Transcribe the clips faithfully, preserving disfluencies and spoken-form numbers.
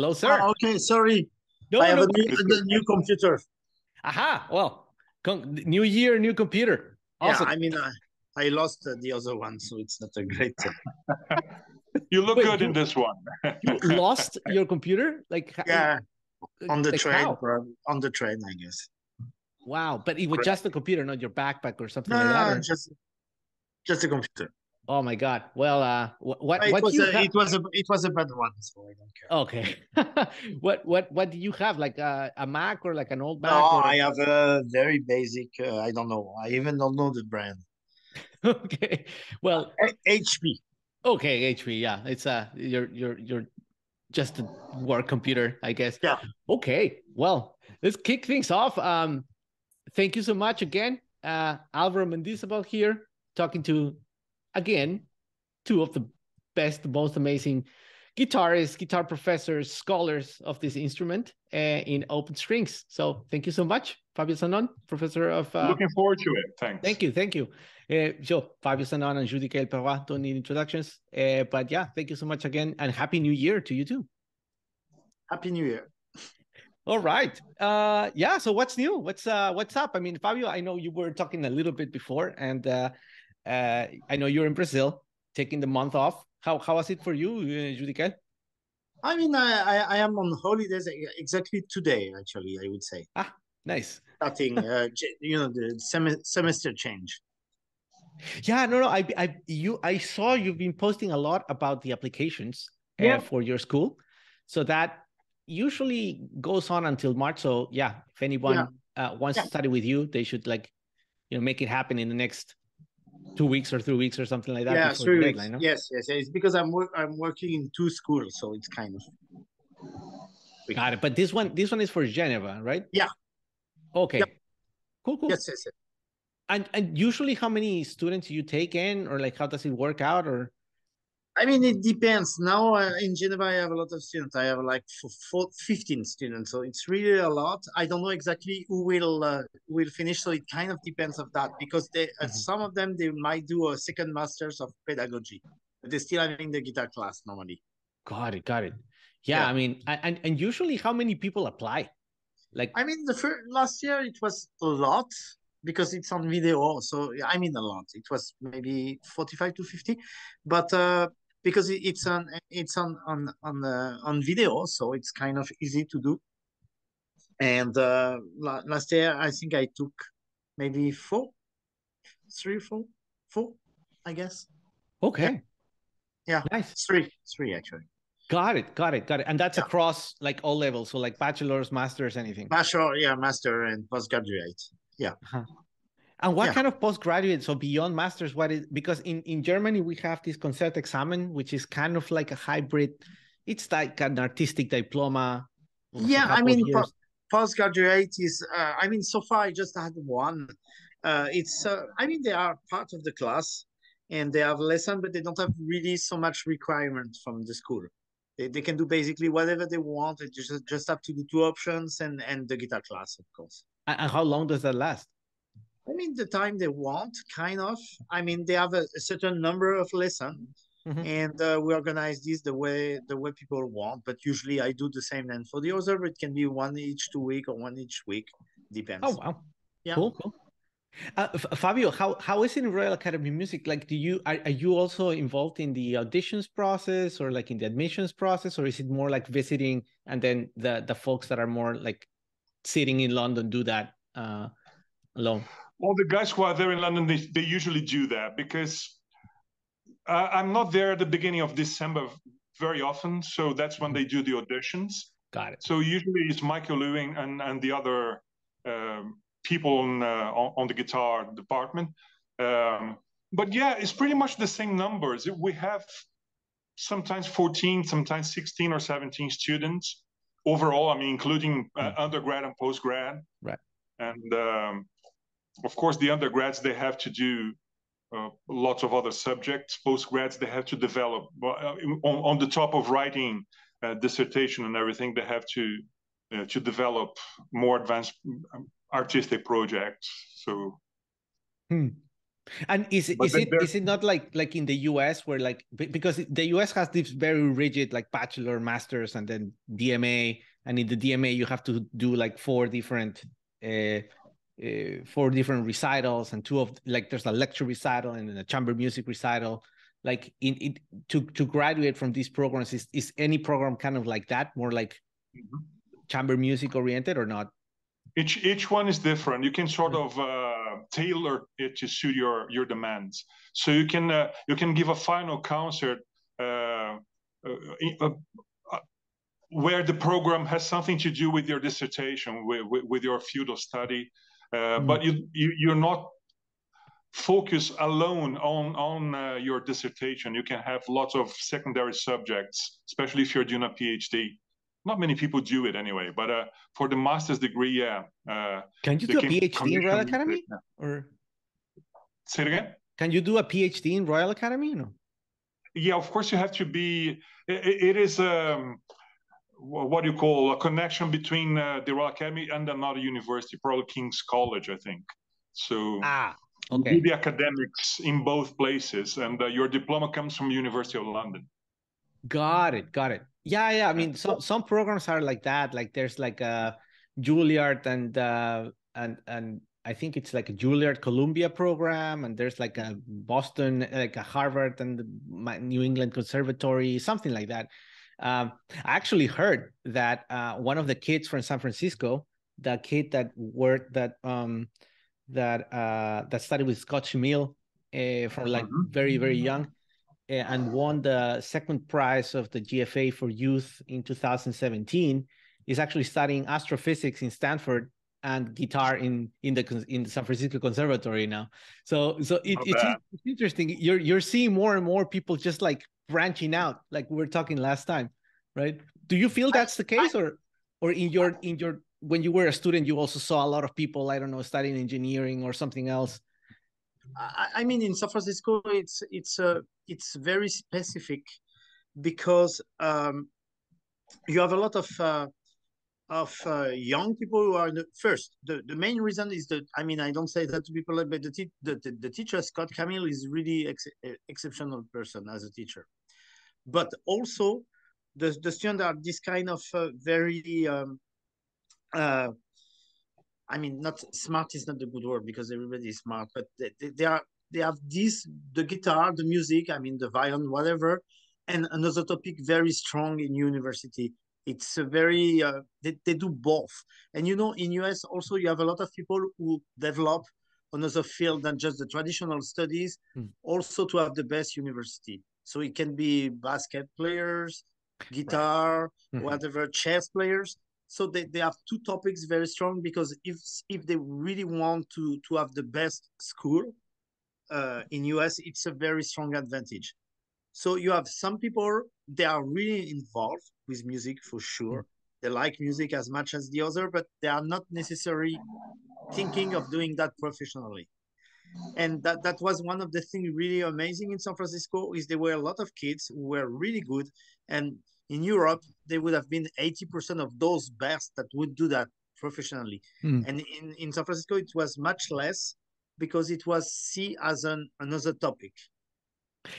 Hello, sir. Oh, okay, sorry. No, I have no, a, new, a new computer. Aha, well, new year, new computer. Awesome. Yeah, I mean, I, I lost uh, the other one, so it's not a great... Uh... You look Wait, good you, in this one. You lost your computer? Like Yeah, on the like train, on the train, I guess. Wow, but it was just the computer, not your backpack or something no, like that? No, or... just, just a computer. Oh my God! Well, uh, what what it what was do you a, have? It was a it was a bad one, so I don't care. Okay. what what what do you have? Like a, a Mac or like an old Mac? No, or... I have a very basic. Uh, I don't know. I even don't know the brand. Okay. Well, a H P. Okay, H P. Yeah, it's a uh, your your your just a work computer, I guess. Yeah. Okay. Well, let's kick things off. Um, thank you so much again, uh, Álvaro Mendizabal here, talking to. Again, two of the best, most amazing guitarists, guitar professors, scholars of this instrument uh, in open strings. So thank you so much, Fabio Zanon, professor of... Uh, Looking forward to it. Thanks. Thank you. Thank you. Uh, so Fabio Zanon and Judicaël Perroy don't need introductions. Uh, but yeah, thank you so much again. And Happy New Year to you too. Happy New Year. All right. Uh, yeah, so what's new? What's, uh, what's up? I mean, Fabio, I know you were talking a little bit before and... Uh, Uh, I know you're in Brazil, taking the month off. How how was it for you, Judicaël? I mean, I, I, I am on holidays exactly today, actually, I would say. Ah, nice. Starting, uh, you know, the sem semester change. Yeah, no, no. I, I, you, I saw you've been posting a lot about the applications yeah. uh, for your school. So that usually goes on until March. So yeah, if anyone yeah. Uh, wants yeah. to study with you, they should like, you know, make it happen in the next two weeks or three weeks or something like that. Yeah, three weeks. Deadline, no? Yes, yes, yes. It's because I'm wor I'm working in two schools, so it's kind of. We got it. But this one, this one is for Geneva, right? Yeah. Okay. Yep. Cool, cool. Yes, yes, yes. And and usually, how many students you take in, or like how does it work out, or? I mean, it depends. Now uh, in Geneva, I have a lot of students. I have like four, fifteen students, so it's really a lot. I don't know exactly who will uh, will finish, so it kind of depends on that because they, uh, mm-hmm. some of them, they might do a second master's of pedagogy, but they're still having the guitar class normally. Got it, got it. Yeah, yeah. I mean, and, and usually how many people apply? Like, I mean, the first, last year it was a lot because it's on video, so I mean a lot. It was maybe forty-five to fifty, but... Uh, because it's on it's on on on, uh, on video, so it's kind of easy to do. And uh, la last year, I think I took maybe four, three, four, four, I guess. Okay. Yeah. yeah. Nice. Three, three actually. Got it. Got it. Got it. And that's yeah. across like all levels, so like bachelor's, master's, anything. Bachelor, yeah, master and postgraduate. Yeah. Uh-huh. And what yeah. kind of postgraduate, so beyond masters, what is, because in, in Germany, we have this concert examen, which is kind of like a hybrid. It's like an artistic diploma. Yeah, I mean, po postgraduate is, uh, I mean, so far I just had one. Uh, it's, uh, I mean, they are part of the class and they have a lesson, but they don't have really so much requirement from the school. They, they can do basically whatever they want. They just, just have to do two options and, and the guitar class, of course. And how long does that last? I mean, the time they want, kind of. I mean, they have a, a certain number of lessons, mm-hmm. and uh, we organize this the way the way people want. But usually, I do the same then for the other. But it can be one each two week or one each week, depends. Oh wow! Yeah, cool, cool. Uh, Fabio, how how is it in Royal Academy of Music? Like, do you are, are you also involved in the auditions process or like in the admissions process, or is it more like visiting and then the the folks that are more like sitting in London do that uh, alone? Well, the guys who are there in London, they, they usually do that because uh, I'm not there at the beginning of December very often. So that's when they do the auditions. Got it. So usually it's Michael Lewin and, and the other uh, people on, uh, on, on the guitar department. Um, but yeah, it's pretty much the same numbers. We have sometimes fourteen, sometimes sixteen or seventeen students overall. I mean, including uh, undergrad and postgrad. Right. And... Um, Of course, the undergrads, they have to do uh, lots of other subjects. Postgrads, they have to develop. Uh, on, on the top of writing uh, dissertation and everything, they have to uh, to develop more advanced artistic projects. So, hmm. And is it, is it is it not like like in the U S where like, because the U S has this very rigid like bachelor, masters, and then D M A, and in the D M A you have to do like four different uh, uh, four different recitals, and two of like there's a lecture recital and then a chamber music recital. Like in it to to graduate from these programs, is is any program kind of like that, more like mm-hmm. chamber music oriented or not? Each each one is different. You can sort of uh, tailor it to suit your your demands. So you can uh, you can give a final concert uh, uh, uh, uh, where the program has something to do with your dissertation, with with, with your field of study, uh, mm. but you, you you're not focused alone on on uh, your dissertation. You can have lots of secondary subjects, especially if you're doing a PhD. Not many people do it anyway, but uh, for the master's degree, yeah. Uh, can you do a PhD in Royal Academy? Yeah. Or say it again. Can you do a PhD in Royal Academy? No. Yeah, of course you have to be. It, it is um, what you call a connection between uh, the Royal Academy and another university, probably King's College, I think. So ah, okay. You do the academics in both places, and uh, your diploma comes from University of London. Got it. Got it. Yeah, yeah. I mean, some some programs are like that. Like there's like a Juilliard and uh, and and I think it's like a Juilliard Columbia program, and there's like a Boston, like a Harvard and the New England Conservatory, something like that. Um, I actually heard that uh, one of the kids from San Francisco, the kid that worked that um that uh that studied with Scott Schmiel uh, from like very very young, and won the second prize of the G F A for youth in two thousand seventeen, is actually studying astrophysics in Stanford and guitar in in the in the San Francisco Conservatory now. So so it, it's, it's interesting. You're you're seeing more and more people just like branching out, like we were talking last time, right? Do you feel that's the case, or or in your in your when you were a student, you also saw a lot of people, I don't know, studying engineering or something else? I mean, in San Francisco, it's it's uh, it's very specific, because um, you have a lot of uh, of uh, young people who are the, first. The, the main reason is that, I mean, I don't say that to people, but the the, the, the teacher Scott Camille is really ex exceptional person as a teacher, but also the the students are this kind of uh, very. Um, uh, I mean, not smart is not the good word, because everybody is smart, but they, they, they are they have this, the guitar, the music, I mean, the violin, whatever, and another topic very strong in university. It's a very, uh, they, they do both. And you know, in U S also, you have a lot of people who develop another field than just the traditional studies, mm. also to have the best university. So it can be basket players, guitar, right. mm-hmm. whatever, chess players. So they, they have two topics very strong, because if if they really want to to have the best school uh, in U S, it's a very strong advantage. So you have some people, they are really involved with music for sure. They like music as much as the other, but they are not necessarily thinking of doing that professionally. And that, that was one of the things really amazing in San Francisco, is there were a lot of kids who were really good, and in Europe, there would have been eighty percent of those best that would do that professionally. Mm. And in, in San Francisco, it was much less, because it was seen as an, another topic.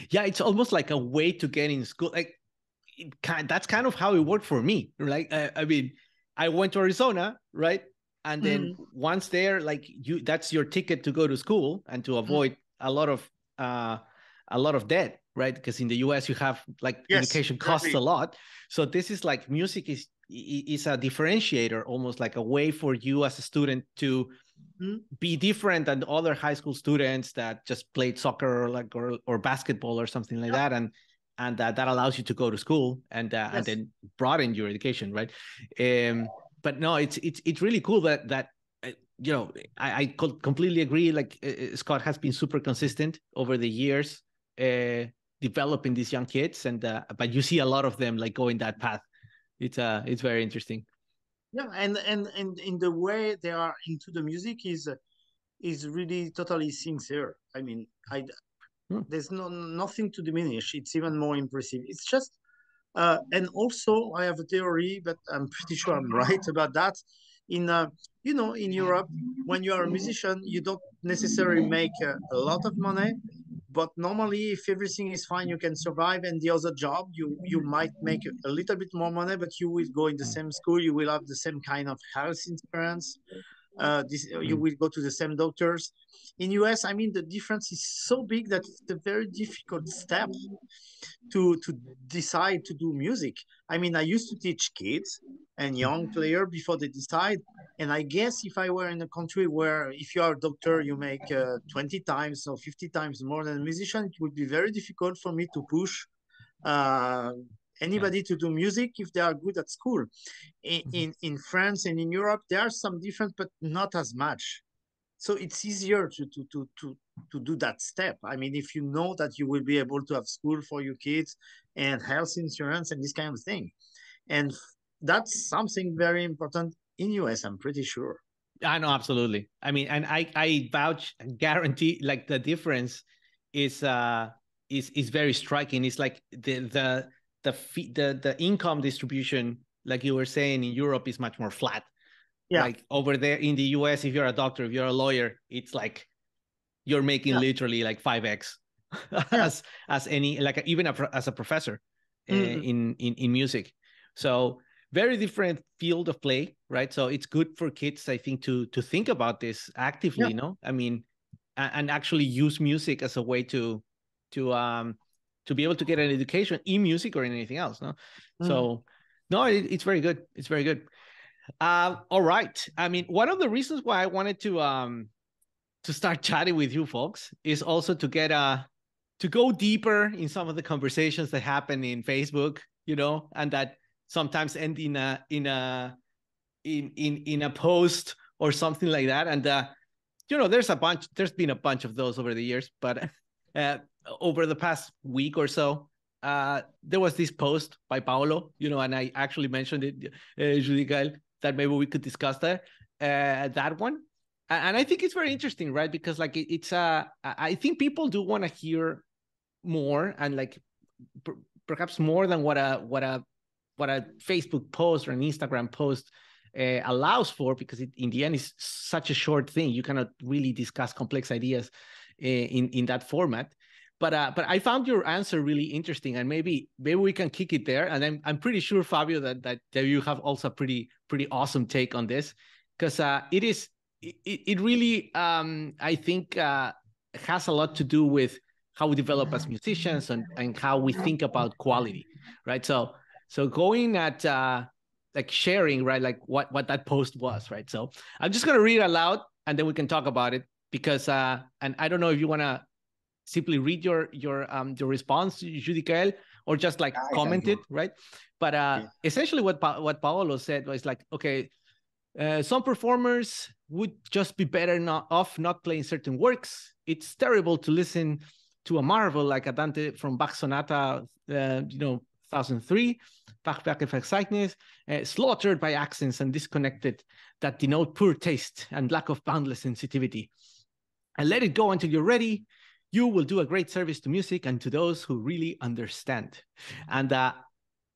Yeah, it's almost like a way to get in school. Like, it kind, that's kind of how it worked for me. Like, I, I mean, I went to Arizona, right? And then mm. once there, like you, that's your ticket to go to school and to avoid mm. a lot of uh, a lot of debt. Right, because in the U S you have like yes, education costs exactly. a lot, so this is like music is is a differentiator, almost like a way for you as a student to mm-hmm. be different than other high school students that just played soccer or like or, or basketball or something like yeah. that, and and uh, that allows you to go to school and uh, yes. and then broaden your education, right? Um, but no, it's it's it's really cool that that. You know, I, I completely agree. Like uh, Scott has been super consistent over the years. Uh, developing these young kids, and uh, but you see a lot of them like going that path. It's uh it's very interesting. Yeah, and and and in the way they are into the music is is really totally sincere. I mean, I hmm. there's no nothing to diminish. It's even more impressive. It's just uh, and also I have a theory, but I'm pretty sure I'm right about that. in uh, you know, in Europe, when you are a musician, you don't necessarily make uh, a lot of money, but normally if everything is fine, you can survive. And the other job, you, you might make a little bit more money, but you will go in the same school, you will have the same kind of health insurance, uh, this, you will go to the same doctors. In U S, I mean, the difference is so big that it's a very difficult step to, to decide to do music. I mean, I used to teach kids and young players before they decide. And I guess if I were in a country where if you are a doctor, you make uh, twenty times or fifty times more than a musician, it would be very difficult for me to push uh, anybody yeah. to do music if they are good at school. In, mm-hmm. in, in France and in Europe, there are some difference, but not as much. So it's easier to, to, to, to, to do that step. I mean, if you know that you will be able to have school for your kids and health insurance and this kind of thing. And that's something very important in U S, I'm pretty sure. I know, absolutely. I mean, and I, I vouch and guarantee like the difference is, uh, is, is very striking. It's like the, the, the, fee, the, the income distribution, like you were saying, in Europe is much more flat. Yeah. Like over there in the U S, if you're a doctor, if you're a lawyer, it's like you're making yeah. literally like five X yeah. as as any like even a, as a professor mm-hmm. uh, in, in in music. So very different field of play, right? So it's good for kids, I think, to to think about this actively, yeah. no? I mean, and actually use music as a way to to um to be able to get an education in music or in anything else, no? Mm-hmm. So no, it, it's very good. It's very good. Uh, all right. I mean, one of the reasons why I wanted to um to start chatting with you folks is also to get uh to go deeper in some of the conversations that happen in Facebook, you know, and that sometimes end in a in a in in in a post or something like that. And uh, you know, there's a bunch. There's been a bunch of those over the years, but uh, over the past week or so. Uh, there was this post by Paolo, you know, and I actually mentioned it, uh, Judicaël, that maybe we could discuss that, uh, that one. And I think it's very interesting, right? Because like it, it's, uh, I think people do want to hear more and like per perhaps more than what a what a what a Facebook post or an Instagram post uh, allows for, because it, in the end, is such a short thing. You cannot really discuss complex ideas uh, in in that format. But uh, but I found your answer really interesting, and maybe maybe we can kick it there. And I'm I'm pretty sure, Fabio, that that, that you have also a pretty pretty awesome take on this, because uh, it is it it really um, I think uh, has a lot to do with how we develop as musicians and and how we think about quality, right? So so going at uh, like sharing, right? Like what what that post was, right? So I'm just gonna read it aloud, and then we can talk about it, because uh, and I don't know if you wanna simply read your your um your response, Judicaël, or just like I comment it, right? But uh, yeah. essentially, what pa what Paolo said was like, okay, uh, some performers would just be better not off not playing certain works. It's terrible to listen to a marvel like Andante from Bach Sonata, uh, you know, one thousand three, Bachwerke Verzeichnis, uh, slaughtered by accents and disconnected that denote poor taste and lack of boundless sensitivity. And let it go until you're ready. You will do a great service to music and to those who really understand. And uh,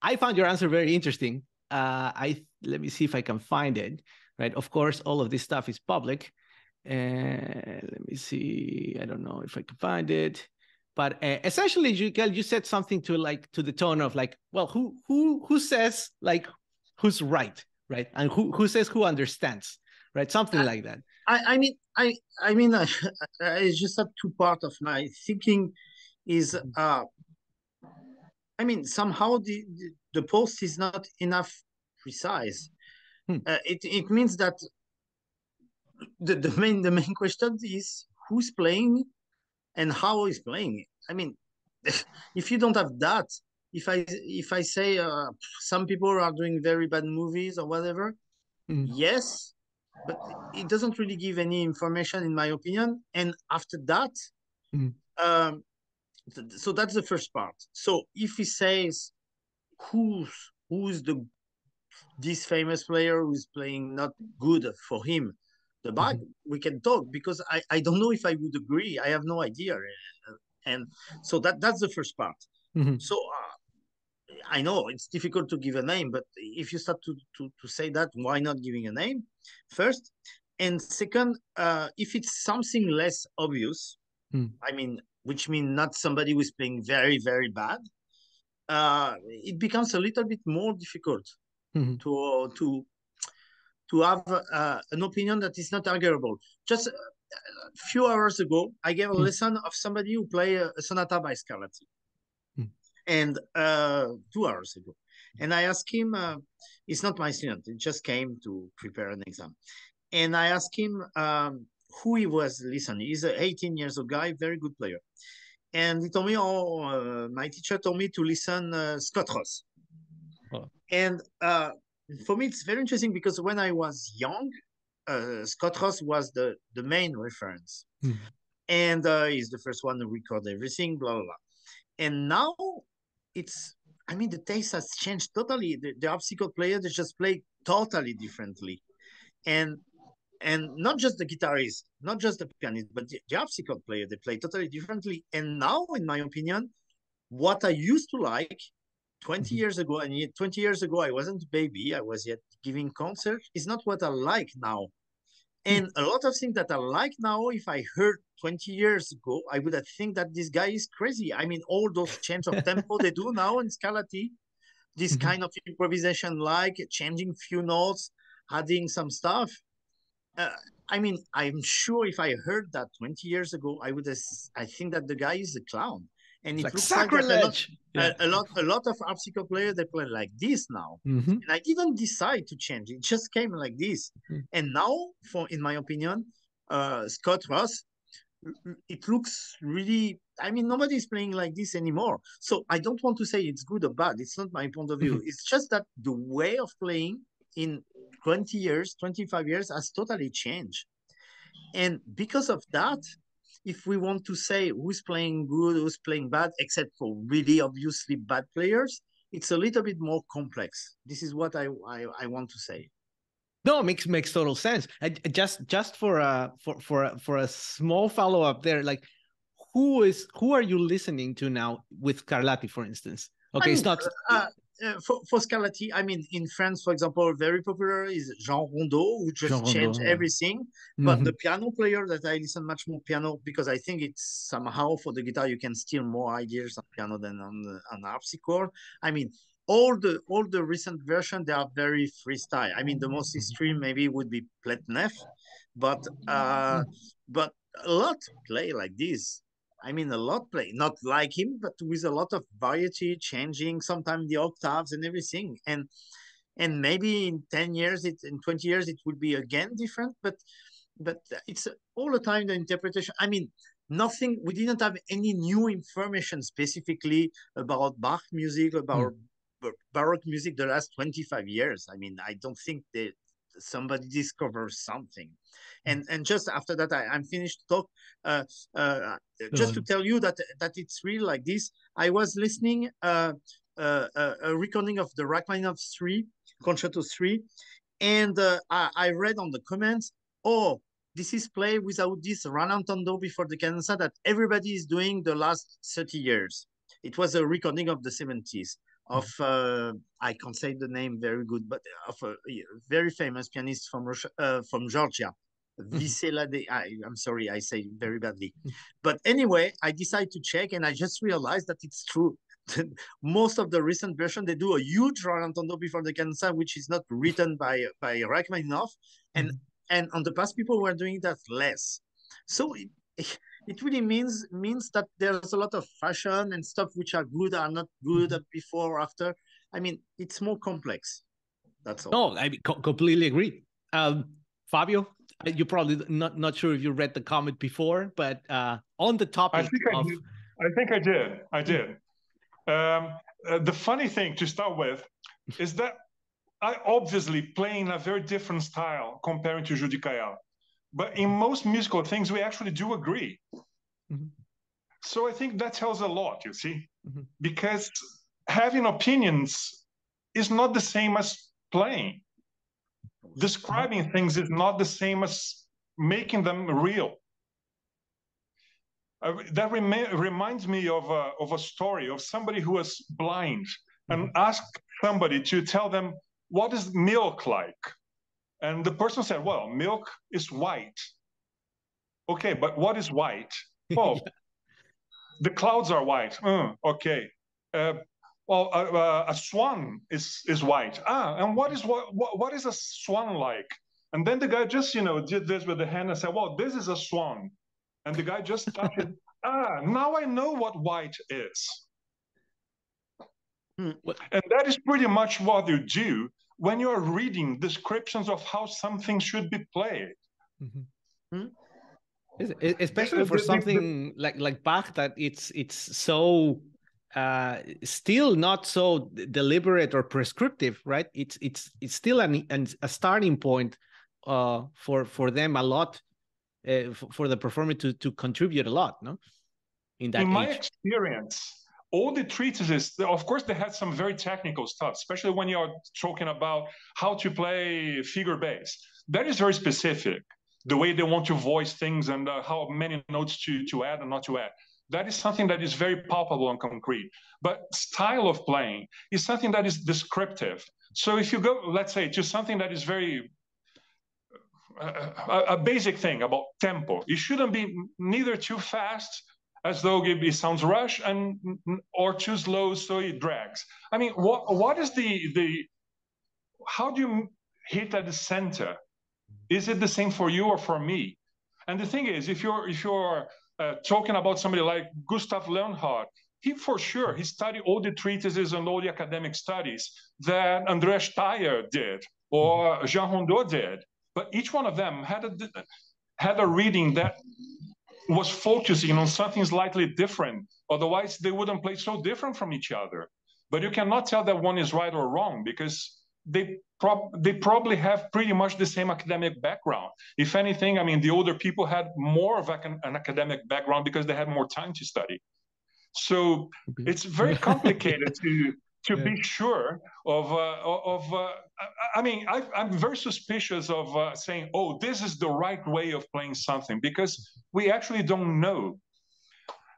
I found your answer very interesting. Uh, I let me see if I can find it. Right, of course, all of this stuff is public. Uh, let me see. I don't know if I can find it. But uh, essentially, Judicaël, you said something to like to the tone of like, well, who who who says like who's right, right, and who who says who understands, right, something I like that. I, I mean, I I mean, I, I just have two parts of my thinking. Is uh, I mean, somehow the, the post is not enough precise. Hmm. Uh, it it means that the the main the main question is who's playing and how is playing. I mean, if you don't have that, if I if I say uh, some people are doing very bad movies or whatever, hmm. yes. But it doesn't really give any information, in my opinion. And after that, mm-hmm. um, th so that's the first part. So if he says, who's who's the this famous player who's playing not good for him, the bag, mm-hmm. we can talk, because I I don't know if I would agree. I have no idea. And so that that's the first part. Mm-hmm. So uh, I know it's difficult to give a name, but if you start to, to, to say that, why not giving a name first? And second, uh, if it's something less obvious, hmm. I mean, which means not somebody who is playing very, very bad, uh, it becomes a little bit more difficult mm-hmm. to, to, to have uh, an opinion that is not arguable. Just a few hours ago, I gave a mm-hmm. lesson of somebody who played a, a sonata by Scarlatti, mm-hmm. and uh, two hours ago. And I asked him, uh, it's not my student, it just came to prepare an exam. And I asked him um, who he was listening. He's an eighteen years old guy, very good player. And he told me, oh, uh, my teacher told me to listen uh, Scott Ross. Oh. And uh, for me, it's very interesting because when I was young, uh, Scott Ross was the, the main reference. Mm. And uh, he's the first one to record everything, blah, blah, blah. And now it's, I mean, the taste has changed totally. The, the obstacle player, they just play totally differently. And And not just the guitarist, not just the pianist, but the, the harpsichord player, they play totally differently. And now, in my opinion, what I used to like twenty mm-hmm. years ago, and yet twenty years ago, I wasn't a baby, I was yet giving concerts, is not what I like now. And mm-hmm. a lot of things that I like now, if I heard twenty years ago, I would have think that this guy is crazy. I mean, all those change of tempo they do now in Scarlatti, this mm-hmm. kind of improvisation, like changing few notes, adding some stuff. Uh, I mean, I'm sure if I heard that twenty years ago, I would. I think that the guy is a clown, and it's it like looks sacrilege. Like a, lot, yeah. a, a lot, a lot of obstacle players they play like this now. Mm-hmm. And I didn't decide to change; it just came like this. Mm-hmm. And now, for in my opinion, uh, Scott Ross, it looks really. I mean, nobody is playing like this anymore. So I don't want to say it's good or bad. It's not my point of view. Mm-hmm. It's just that the way of playing in twenty years, twenty-five years has totally changed. And because of that, if we want to say who's playing good, who's playing bad, except for really obviously bad players, it's a little bit more complex. This is what I I, I want to say. No, it makes makes total sense. I, just just for a for for a, for a small follow up there, like who is who are you listening to now with Scarlatti, for instance? Okay, I mean, it's not. Uh, Uh, for, for Scarlatti, I mean, in France, for example, very popular is Jean Rondeau, who just Jean changed Rondeau, everything. Yeah. But mm-hmm. the piano player that I listen much more piano, because I think it's somehow for the guitar, you can steal more ideas on piano than on the, on the harpsichord. I mean, all the all the recent versions, they are very freestyle. I mean, the most extreme maybe would be Pletneff, but uh, but a lot play like this. I mean, a lot play, not like him, but with a lot of variety, changing sometimes the octaves and everything. And and maybe in ten years, it in twenty years, it would be again different, but but it's all the time the interpretation. I mean, nothing, we didn't have any new information specifically about Bach music, about mm. Baroque music the last twenty-five years. I mean, I don't think they, somebody discovers something. And and just after that, I, I'm finished talk. Uh, uh, just to tell you that that it's really like this. I was listening uh, uh, uh, a recording of the Rachmaninoff three Concerto three, and uh, I, I read on the comments, "Oh, this is play without this rallentando before the cadenza that everybody is doing the last thirty years." It was a recording of the seventies. Of uh, I can't say the name very good, but of a very famous pianist from Russia, uh, from Georgia, Viselade. I'm sorry, I say very badly, but anyway, I decided to check, and I just realized that it's true. Most of the recent version, they do a huge rallentando before the cadenza, which is not written by by Rachmaninoff, and mm-hmm. and on the past people were doing that less. So. It, it, It really means means that there's a lot of fashion and stuff which are good, are not good, before, after. I mean, it's more complex. That's all. No, I co completely agree. Um, Fabio, you probably not not sure if you read the comment before, but uh, on the topic I think of... I, did. I think I did. I did. Um, uh, the funny thing to start with is that I obviously play in a very different style comparing to Judicaël. But in most musical things, we actually do agree. Mm-hmm. So I think that tells a lot, you see, mm-hmm. because having opinions is not the same as playing. Describing things is not the same as making them real. Uh, that rem reminds me of a, of a story of somebody who was blind and ask somebody to tell them, what is milk like? And the person said, well, milk is white. Okay, but what is white? Oh, yeah. The clouds are white. Mm, okay. Uh, well, uh, uh, a swan is is white. Ah, and what is what, what what is a swan like? And then the guy just, you know, did this with the hand and said, well, this is a swan. And the guy just started, ah, now I know what white is. Hmm, and that is pretty much what you do when you are reading descriptions of how something should be played. Mm-hmm. Hmm? Especially for something like like Bach, that it's it's so uh, still not so deliberate or prescriptive, right? It's it's it's still an, an a starting point uh, for for them a lot, uh, for the performer to to contribute a lot, no? In that, in my age. experience, all the treatises, of course, they had some very technical stuff, especially when you are talking about how to play figure bass. That is very specific. The way they want to voice things and uh, how many notes to, to add and not to add. That is something that is very palpable and concrete. But style of playing is something that is descriptive. So if you go, let's say, to something that is very, uh, a, a basic thing about tempo, it shouldn't be neither too fast, as though it sounds rush, and or too slow, so it drags. I mean, what what is the, the how do you hit at the center? Is it the same for you or for me? And the thing is, if you're if you're uh, talking about somebody like Gustav Leonhardt, he for sure he studied all the treatises and all the academic studies that Andreas Steyer did or Jean Rondeau did, but each one of them had a had a reading that was focusing on something slightly different. Otherwise, they wouldn't play so different from each other. But you cannot tell that one is right or wrong because they. Pro they probably have pretty much the same academic background. If anything, I mean, the older people had more of an, an academic background because they had more time to study. So it's very complicated to to yeah. be sure of uh, of. Uh, I mean, I, I'm very suspicious of uh, saying, "Oh, this is the right way of playing something," because we actually don't know.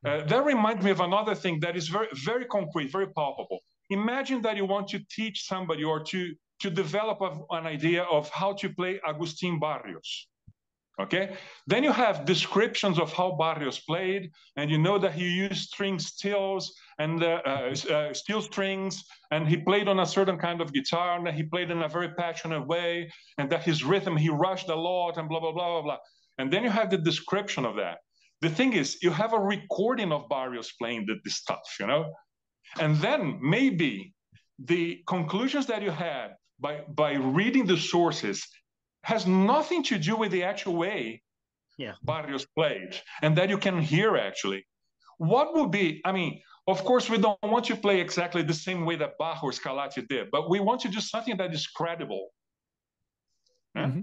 Uh, that reminds me of another thing that is very very concrete, very palpable. Imagine that you want to teach somebody or to to develop a, an idea of how to play Agustin Barrios, okay? Then you have descriptions of how Barrios played, and you know that he used string steels and uh, uh, steel strings, and he played on a certain kind of guitar, and he played in a very passionate way, and that his rhythm, he rushed a lot, and blah, blah, blah, blah, blah. And then you have the description of that. The thing is, you have a recording of Barrios playing the, the stuff, you know? And then maybe the conclusions that you had by by reading the sources has nothing to do with the actual way yeah. Barrios played, and that you can hear actually. What would be, I mean, of course, we don't want to play exactly the same way that Bach or Scarlatti did, but we want to do something that is credible. Yeah? Mm-hmm.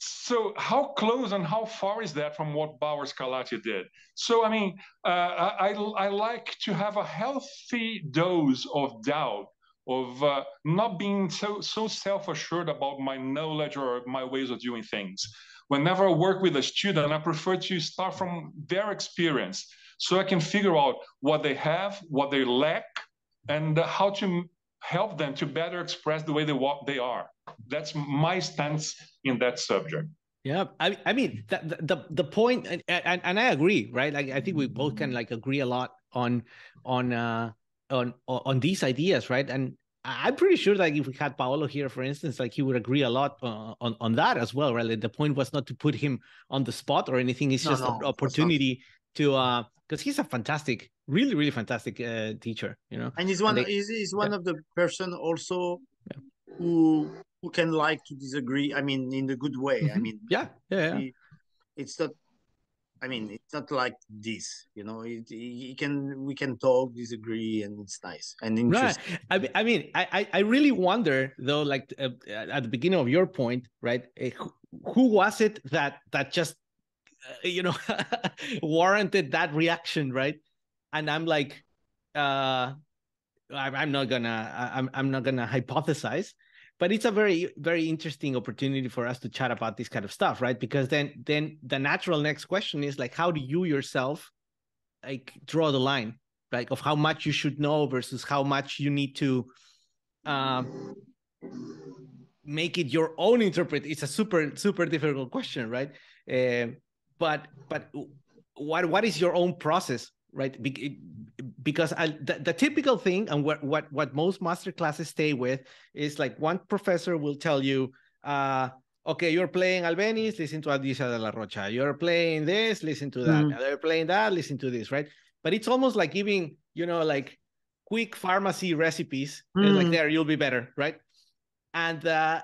So how close and how far is that from what Bach or Scarlatti did? So, I mean, uh, I, I, I like to have a healthy dose of doubt, of uh, not being so, so self-assured about my knowledge or my ways of doing things. Whenever I work with a student, I prefer to start from their experience so I can figure out what they have, what they lack, and how to help them to better express the way they, they are. That's my stance in that subject. Yeah, I, I mean, the, the, the point, and, and, and I agree, right? Like, I think we both can like agree a lot on, on, uh, on on these ideas, right? And I'm pretty sure that if we had Paolo here, for instance, like he would agree a lot uh, on on that as well, right? Like the point was not to put him on the spot or anything. It's no, just no, an opportunity to uh because he's a fantastic, really, really fantastic uh, teacher, you know. And he's one and they, he's, he's one yeah. of the person also yeah. who who can like to disagree. I mean, in the good way. Mm-hmm. I mean, yeah, yeah. yeah. He, it's not. I mean, it's not like this, you know. It, it can we can talk, disagree, and it's nice and interesting. Right. I, I mean, I I really wonder though, like uh, at the beginning of your point, right? Uh, who, who was it that that just, uh, you know, warranted that reaction, right? And I'm like, uh, I'm, I'm not gonna, I'm I'm not gonna hypothesize. But it's a very, very interesting opportunity for us to chat about this kind of stuff, right? Because then then the natural next question is like, how do you yourself like draw the line like of how much you should know versus how much you need to uh, make it your own interpret. It's a super, super difficult question, right? Uh, but but what what is your own process, right? Be because I, the, the typical thing and what, what, what most master classes stay with is like one professor will tell you, uh, okay, you're playing Albéniz, listen to Adisa de la Rocha. You're playing this, listen to that. Mm. They're playing that, listen to this, right? But it's almost like giving, you know, like quick pharmacy recipes. Mm. Like there, you'll be better, right? And uh,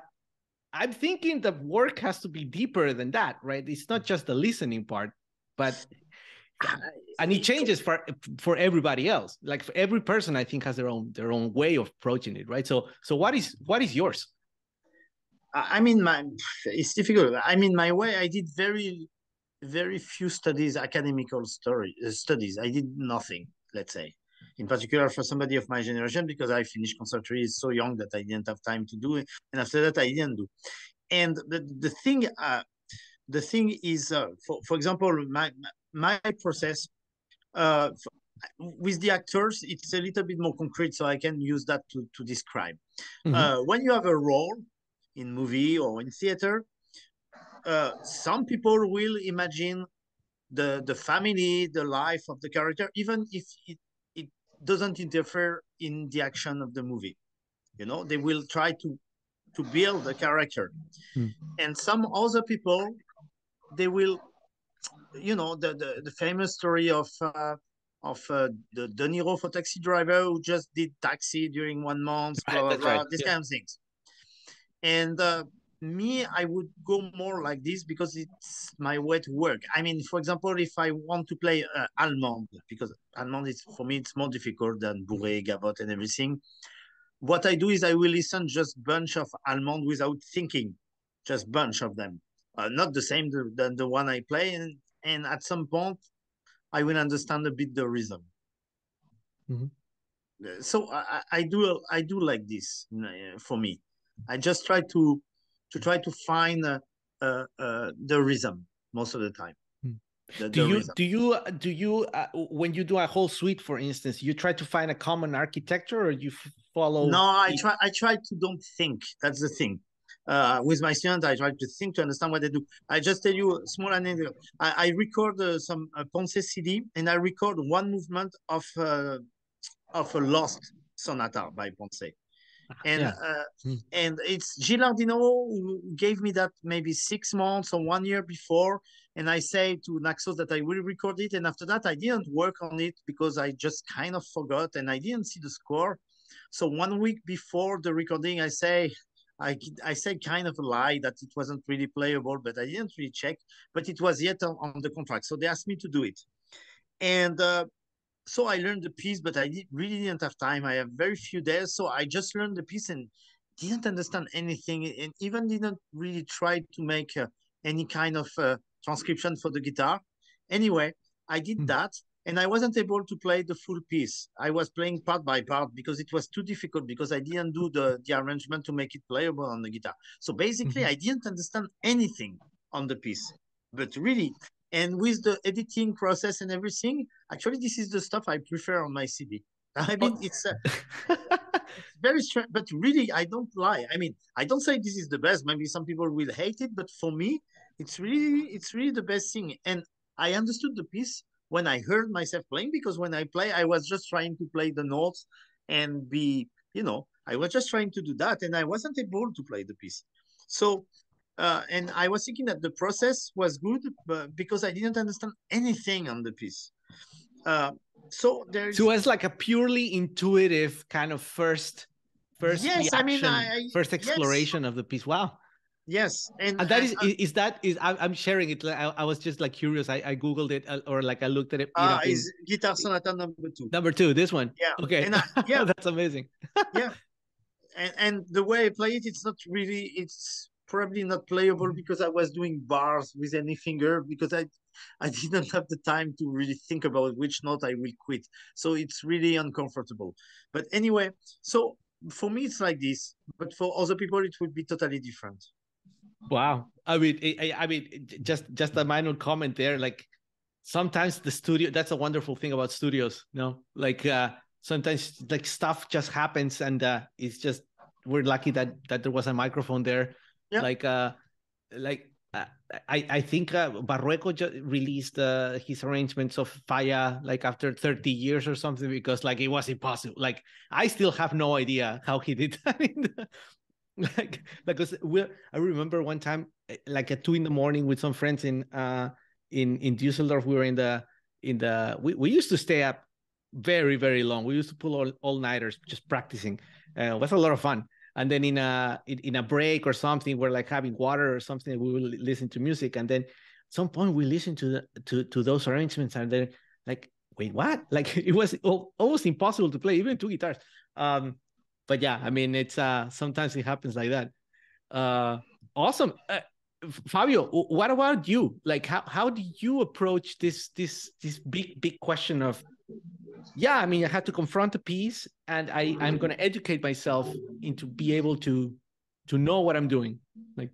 I'm thinking the work has to be deeper than that, right? It's not just the listening part, but and it changes for for everybody else. Like for every person, I think has their own their own way of approaching it, right? So so what is what is yours? I mean, my it's difficult. I mean, my way. I did very. very few studies, academical story, uh, studies. I did nothing, let's say, in particular for somebody of my generation, because I finished conservatory so young that I didn't have time to do it. And after that, I didn't do. And the, the thing uh, the thing is, uh, for, for example, my, my process uh, with the actors, it's a little bit more concrete, so I can use that to, to describe. Mm-hmm. Uh, when you have a role in movie or in theater, Uh, some people will imagine the the family, the life of the character, even if it, it doesn't interfere in the action of the movie. You know, they will try to, to build the character. Mm. And some other people, they will, you know, the, the, the famous story of uh, of uh, the De Niro for Taxi Driver who just did Taxi during one month, blah, blah, blah, right. These yeah. kind of things. And... Uh, Me, I would go more like this because it's my way to work. I mean, for example, if I want to play uh, Allemande, because Allemande is, for me, it's more difficult than Bourré, Gavotte, and everything. What I do is I will listen just bunch of Allemande without thinking, just bunch of them. Uh, not the same th than the one I play. And, and at some point, I will understand a bit the rhythm. Mm-hmm. So I, I, do, I do like this uh, for me. I just try to... to try to find uh, uh, uh, the rhythm most of the time. The, do, the you, do you do you uh, when you do a whole suite, for instance, you try to find a common architecture, or you follow? No, I try. I try to don't think. That's the thing. Uh, with my students, I try to think to understand what they do. I just tell you a small anecdote. I, I record uh, some uh, Ponce C D, and I record one movement of uh, of a Lost Sonata by Ponce. And yeah. uh, mm. and it's Gilardino who gave me that maybe six months or one year before, and I say to Naxos that I will record it. And after that, I didn't work on it because I just kind of forgot and I didn't see the score. So one week before the recording, I say I I said kind of a lie that it wasn't really playable, but I didn't really check. But it was yet on, on the contract, so they asked me to do it. And uh, so I learned the piece, but I did, really didn't have time. I have very few days, so I just learned the piece and didn't understand anything, and even didn't really try to make uh, any kind of uh, transcription for the guitar. Anyway, I did mm. that, and I wasn't able to play the full piece. I was playing part by part because it was too difficult, because I didn't do the, the arrangement to make it playable on the guitar. So basically, mm-hmm. I didn't understand anything on the piece, but really... And with the editing process and everything, actually, this is the stuff I prefer on my C D. I mean, it's, uh, it's very strange, but really, I don't lie. I mean, I don't say this is the best. Maybe some people will hate it, but for me, it's really, it's really the best thing. And I understood the piece when I heard myself playing, because when I play, I was just trying to play the notes and be, you know, I was just trying to do that, and I wasn't able to play the piece. So... Uh, and I was thinking that the process was good, but because I didn't understand anything on the piece. Uh, so there's so it's like a purely intuitive kind of first, first yes, reaction, I mean, I, I, first exploration yes. of the piece. Wow. Yes, and, and that and, is, uh, is that is I, I'm sharing it. I, I was just like curious. I, I googled it or like I looked at it. Ah, uh, is Guitar Sonata number two. Number two, this one. Yeah. Okay. And I, yeah, that's amazing. yeah, and and the way I play it, it's not really it's. probably not playable because I was doing bars with any finger because I, I didn't have the time to really think about which note I will quit. So it's really uncomfortable. But anyway, so for me, it's like this, but for other people, it would be totally different. Wow. I mean, I, I mean, just, just a minor comment there. Like sometimes the studio, that's a wonderful thing about studios, you know, like uh, sometimes like stuff just happens, and uh, it's just, we're lucky that, that there was a microphone there. Yeah. Like, uh, like uh, I, I think uh, Barrueco just released uh, his arrangements of Falla like after thirty years or something, because like it was impossible. Like I still have no idea how he did that. In the, like because we, I remember one time like at two in the morning with some friends in uh in in Düsseldorf. We were in the in the we, we used to stay up very very long. We used to pull all all nighters just practicing. Uh, it was a lot of fun. And then in a in, in a break or something, we're like having water or something. We will listen to music, and then at some point we listened to the, to to those arrangements, and then like, wait, what? Like it was almost impossible to play, even two guitars. Um, but yeah, I mean, it's uh, sometimes it happens like that. Uh, awesome, uh, Fabio. What about you? Like, how how do you approach this this this big big question of? Yeah, I mean, I had to confront a piece, and I, I'm going to educate myself into be able to to know what I'm doing. Like,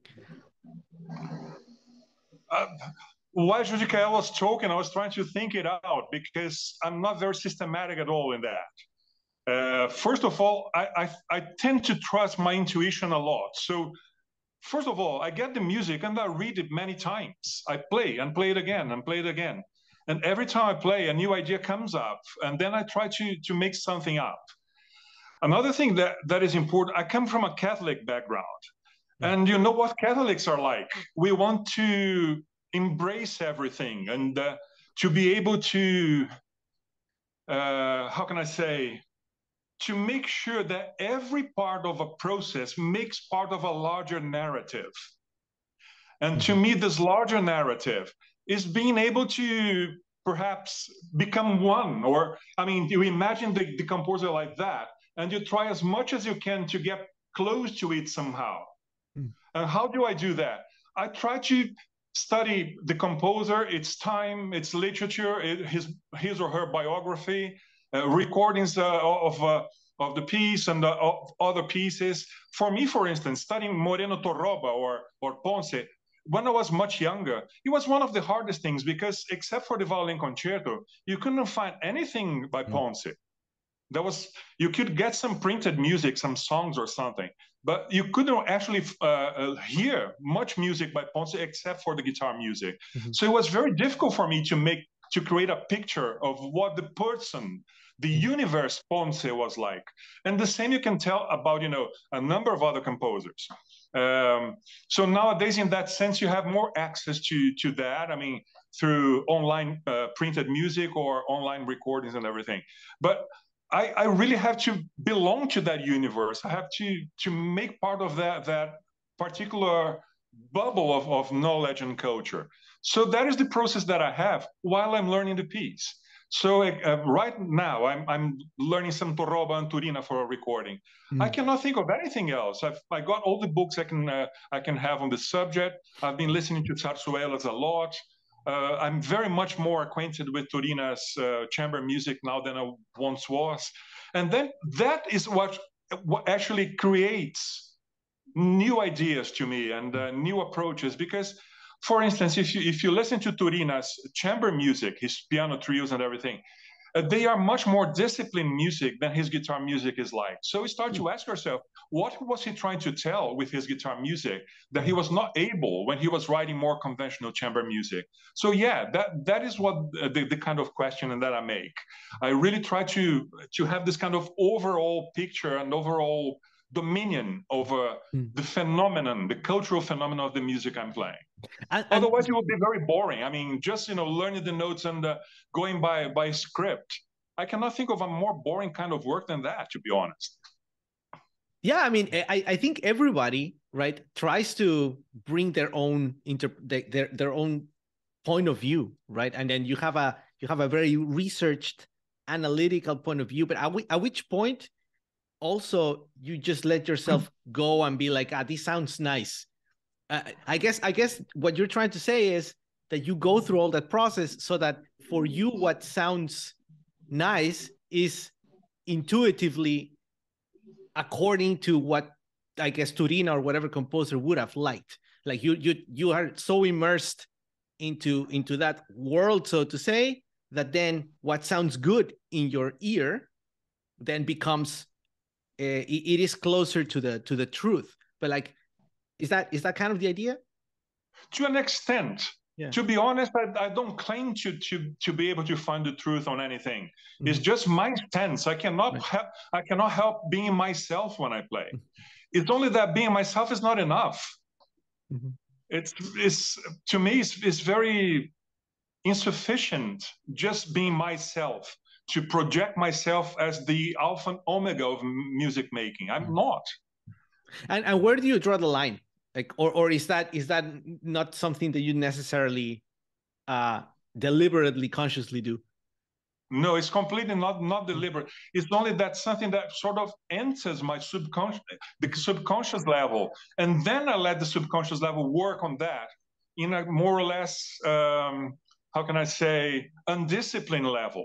uh, while Judicaël was talking, I was trying to think it out, because I'm not very systematic at all in that. Uh, first of all, I, I I tend to trust my intuition a lot. So first of all, I get the music and I read it many times. I play and play it again and play it again. And every time I play, a new idea comes up, and then I try to, to make something up. Another thing that, that is important, I come from a Catholic background, and you know what Catholics are like. We want to embrace everything, and uh, to be able to, uh, how can I say, to make sure that every part of a process makes part of a larger narrative. And to me, this larger narrative is being able to perhaps become one, or, I mean, you imagine the, the composer like that, and you try as much as you can to get close to it somehow. Mm. And how do I do that? I try to study the composer, its time, its literature, it, his his or her biography, uh, recordings uh, of, uh, of the piece and the, of other pieces. For me, for instance, studying Moreno Torroba or, or Ponce, when I was much younger, it was one of the hardest things, because except for the violin concerto, you couldn't find anything by Ponce. There was, you could get some printed music, some songs or something, but you couldn't actually uh, hear much music by Ponce except for the guitar music. Mm-hmm. So it was very difficult for me to make, to create a picture of what the person, the universe Ponce was like. And the same you can tell about, you know, a number of other composers. Um, so nowadays, in that sense, you have more access to, to that, I mean, through online uh, printed music or online recordings and everything. But I, I really have to belong to that universe. I have to, to make part of that, that particular bubble of, of knowledge and culture. So that is the process that I have while I'm learning the piece. So uh, right now, I'm, I'm learning some Torroba and Turina for a recording. Mm. I cannot think of anything else. I've I got all the books I can uh, I can have on the subject. I've been listening to zarzuelas a lot. Uh, I'm very much more acquainted with Turina's uh, chamber music now than I once was. And then that is what, what actually creates new ideas to me and uh, new approaches, because for instance, if you, if you listen to Turina's chamber music, his piano trios and everything, uh, they are much more disciplined music than his guitar music is like. So you start to ask yourself, what was he trying to tell with his guitar music that he was not able when he was writing more conventional chamber music? So yeah, that, that is what uh, the, the kind of question that I make. I really try to, to have this kind of overall picture and overall dominion over mm. the phenomenon, the cultural phenomenon of the music I'm playing. And, and otherwise, it would be very boring. I mean, just, you know, learning the notes and uh, going by, by script. I cannot think of a more boring kind of work than that, to be honest. Yeah, I mean, I, I think everybody, right, tries to bring their own inter their their own point of view, right? And then you have a you have a very researched, analytical point of view. But at, at which point, also, you just let yourself go and be like, ah, this sounds nice. Uh, I guess I guess what you're trying to say is that you go through all that process so that for you, what sounds nice is intuitively according to what, I guess, Turina or whatever composer would have liked. Like you you you are so immersed into into that world, so to say, that then what sounds good in your ear then becomes uh, it, it is closer to the to the truth. But like, is that is that kind of the idea? To an extent. Yeah. To be honest, I, I don't claim to, to to be able to find the truth on anything. Mm-hmm. It's just my stance. I cannot right. help, I cannot help being myself when I play. It's only that being myself is not enough. Mm-hmm. It's it's to me it's, it's very insufficient just being myself, to project myself as the alpha and omega of music making. I'm mm-hmm. not. And and where do you draw the line? Like, or or is that is that not something that you necessarily uh, deliberately, consciously do? No, it's completely not not deliberate. It's only that something that sort of enters my subconscious, the subconscious level, and then I let the subconscious level work on that in a more or less, um, how can I say, undisciplined level.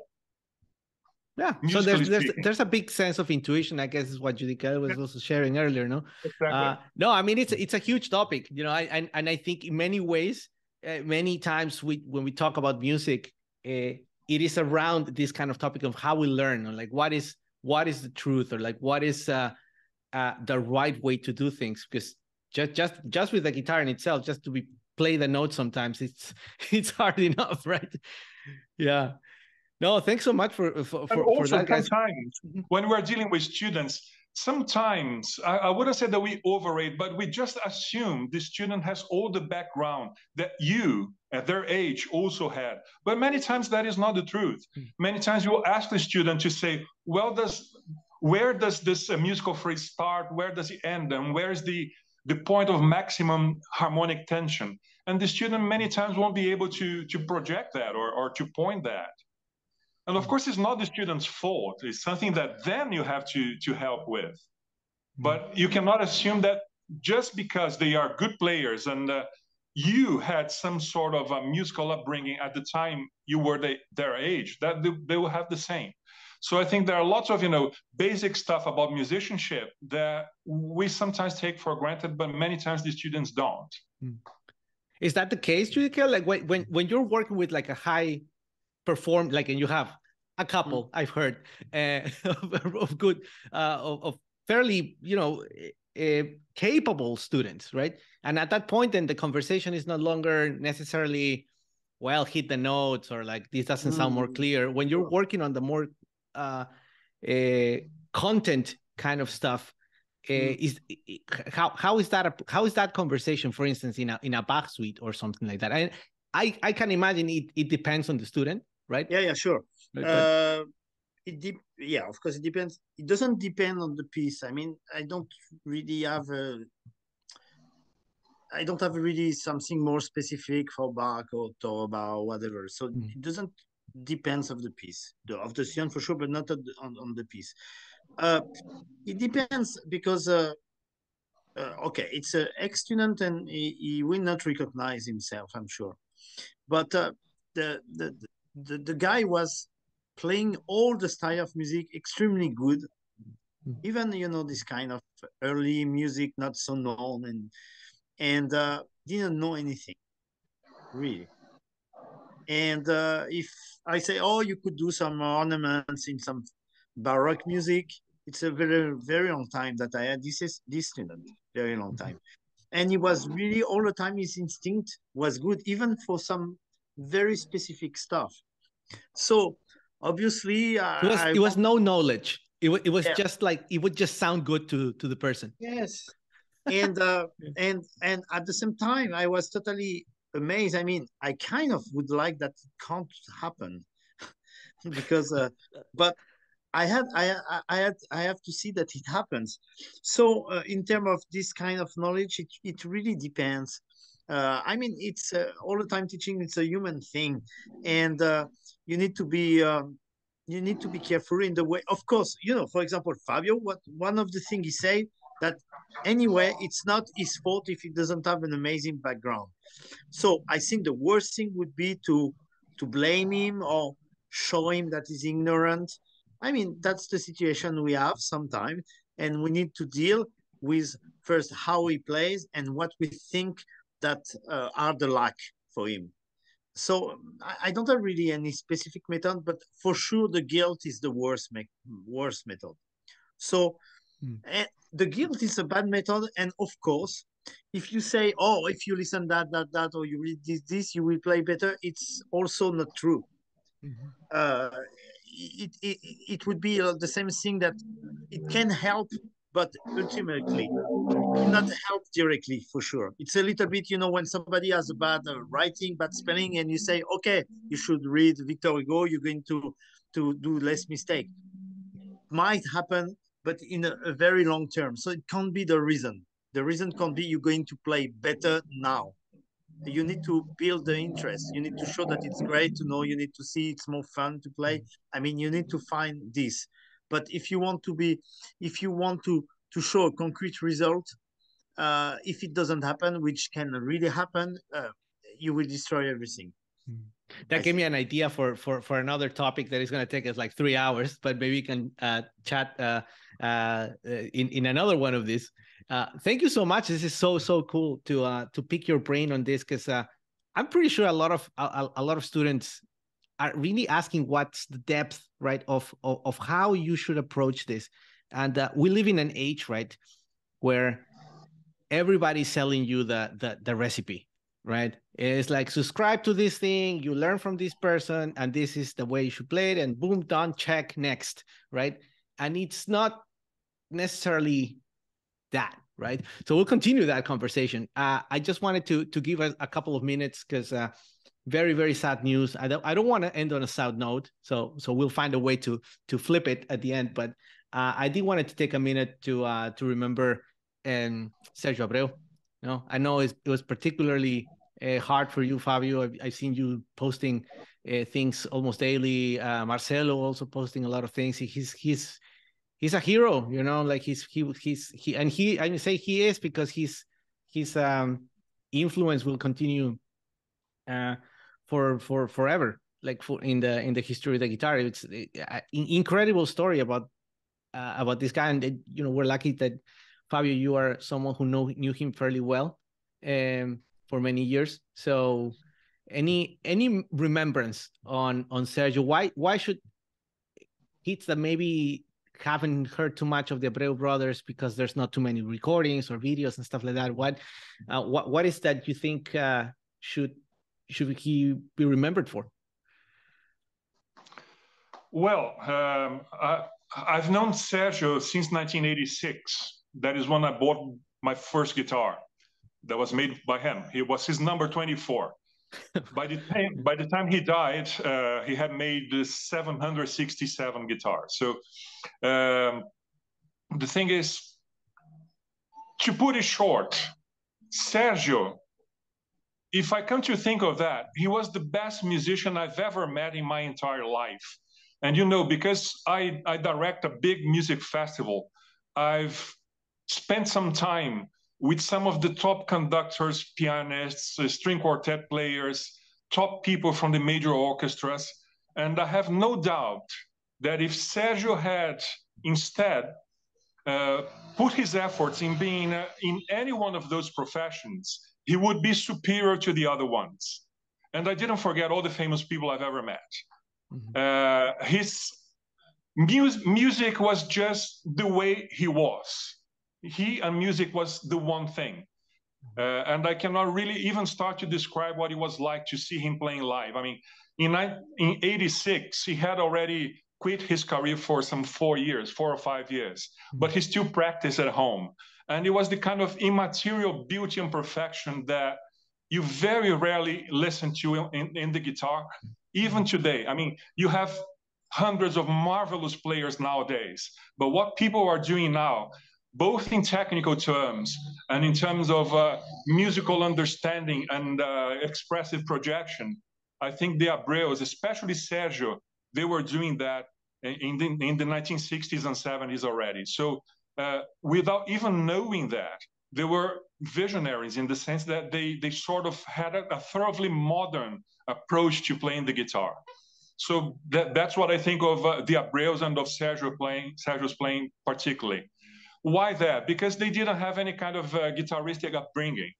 Yeah, so there's, there's there's a big sense of intuition, I guess, is what Judicaël was also sharing earlier, no? Exactly. Uh, no, I mean, it's it's a huge topic, you know, I, and, and I think in many ways, uh, many times we when we talk about music, uh, it is around this kind of topic of how we learn, or like what is what is the truth, or like what is uh, uh, the right way to do things, because just just just with the guitar in itself, just to be play the notes sometimes, it's it's hard enough, right? Yeah. No, thanks so much for for, for, and also for that. Sometimes, guys, when we're dealing with students, sometimes I, I wouldn't say that we overrate, but we just assume the student has all the background that you at their age also had. But many times that is not the truth. Hmm. Many times you will ask the student to say, "Well, does where does this uh, musical phrase start? Where does it end? And where is the the point of maximum harmonic tension?" And the student many times won't be able to to project that or or to point that. And of course, it's not the student's fault. It's something that then you have to, to help with. But you cannot assume that just because they are good players and uh, you had some sort of a musical upbringing at the time you were the, their age, that they, they will have the same. So I think there are lots of, you know, basic stuff about musicianship that we sometimes take for granted, but many times the students don't. Is that the case, Judicaël? Like when, when you're working with like a high... performed like, and you have a couple mm-hmm. I've heard uh, of, of good uh, of, of fairly, you know, uh, capable students, right? And at that point, then the conversation is no longer necessarily, well, hit the notes or like this doesn't mm-hmm. sound more clear. When you're working on the more uh, uh, content kind of stuff, uh, mm-hmm. is how how is that a, how is that conversation, for instance, in a in a Bach suite or something like that? And I I can imagine it it depends on the student. Right? Yeah, yeah, sure. Okay. Uh, it de yeah, of course, it depends. It doesn't depend on the piece. I mean, I don't really have a, I don't have really something more specific for Bach or Torroba or whatever. So mm. it doesn't depends of the piece, the, of the student for sure, but not on, on the piece. Uh, it depends because, uh, uh, okay, it's an ex-student and he, he will not recognize himself, I'm sure. But uh, the the, the The, the guy was playing all the style of music extremely good, even, you know, this kind of early music, not so known, and and uh, didn't know anything, really. And uh, if I say, oh, you could do some ornaments in some Baroque music, it's a very, very long time that I had this, is, this student, very long time. And he was really, all the time, his instinct was good, even for some very specific stuff. So obviously uh, it was, it was no knowledge, it, it was yeah. just like it would just sound good to to the person. Yes. And uh and and at the same time I was totally amazed. I mean, I kind of would like that can't happen because uh but I had I I had I have to see that it happens. So uh, in terms of this kind of knowledge, it, it really depends. Uh, I mean, it's uh, all the time teaching. It's a human thing, and uh, you need to be um, you need to be careful in the way. Of course, you know. For example, Fabio. What one of the things he said that anyway, it's not his fault if he doesn't have an amazing background. So I think the worst thing would be to to blame him or show him that he's ignorant. I mean, that's the situation we have sometimes, and we need to deal with first how he plays and what we think that uh, are the lack for him. So I don't have really any specific method, but for sure the guilt is the worst me worst method. So mm. uh, the guilt is a bad method. And of course, if you say, oh, if you listen that, that, that, or you read this, this, you will play better, it's also not true. Mm-hmm. uh, it, it, it would be the same thing that it can help, but ultimately not help directly, for sure. It's a little bit, you know, when somebody has a bad uh, writing, bad spelling, and you say, okay, you should read Victor Hugo, you're going to, to do less mistake. Might happen, but in a, a very long term. So it can't be the reason. The reason can't be you're going to play better now. You need to build the interest. You need to show that it's great to know. You need to see it's more fun to play. I mean, you need to find this. But if you want to be, if you want to to show a concrete result, uh, if it doesn't happen, which can really happen, uh, you will destroy everything. That I gave think. me an idea for for for another topic that is going to take us like three hours, but maybe we can uh, chat uh, uh, in in another one of these. Uh, thank you so much. This is so so cool to uh, to pick your brain on this, because uh, I'm pretty sure a lot of a, a lot of students are really asking what's the depth, right, of of, of how you should approach this. And uh, we live in an age, right, where everybody's selling you the the, the recipe, right? It's like, subscribe to this thing, you learn from this person, and this is the way you should play it, and boom, done, check, next, right? And it's not necessarily that, right? So we'll continue that conversation. Uh, I just wanted to to give us a couple of minutes, because uh, very, very sad news. I don't I don't want to end on a sad note, so so we'll find a way to to flip it at the end. But uh, I did wanted to take a minute to uh, to remember um, Sergio Abreu. You know, I know it was particularly uh, hard for you, Fabio. I've, I've seen you posting uh, things almost daily. Uh, Marcelo also posting a lot of things. He, he's he's He's a hero, you know, like he's, he, he's, he, and he, I say he is because his, his um, influence will continue uh, for, for forever, like for in the, in the history of the guitar. It's an incredible story about, uh, about this guy. And, it, you know, we're lucky that Fabio, you are someone who know, knew him fairly well um, for many years. So any, any remembrance on, on Sergio, why, why should hits that maybe haven't heard too much of the Abreu brothers because there's not too many recordings or videos and stuff like that. What, uh, what, what is that you think uh, should should he be remembered for? Well, um, I, I've known Sergio since nineteen eighty-six. That is when I bought my first guitar. That was made by him. It was his number twenty-four. by the time by the time he died, uh, he had made seven hundred sixty-seven guitars. So um, the thing is, to put it short, Sergio, if I come to think of that, he was the best musician I've ever met in my entire life. And you know, because I, I direct a big music festival, I've spent some time with some of the top conductors, pianists, uh, string quartet players, top people from the major orchestras. And I have no doubt that if Sergio had instead uh, put his efforts in being uh, in any one of those professions, he would be superior to the other ones. And I didn't forget all the famous people I've ever met. Mm-hmm. uh, his mu music was just the way he was. He and music was the one thing. Uh, and I cannot really even start to describe what it was like to see him playing live. I mean, in, in eighty-six, he had already quit his career for some four years, four or five years, but he still practiced at home. And it was the kind of immaterial beauty and perfection that you very rarely listen to in, in, in the guitar, even today. I mean, you have hundreds of marvelous players nowadays, but what people are doing now, both in technical terms and in terms of uh, musical understanding and uh, expressive projection, I think the Abreus, especially Sergio, they were doing that in the, in the nineteen sixties and seventies already. So uh, without even knowing that, they were visionaries in the sense that they, they sort of had a, a thoroughly modern approach to playing the guitar. So that, that's what I think of uh, the Abreus and of Sergio playing, Sergio's playing particularly. Why that? Because they didn't have any kind of uh, guitaristic upbringing.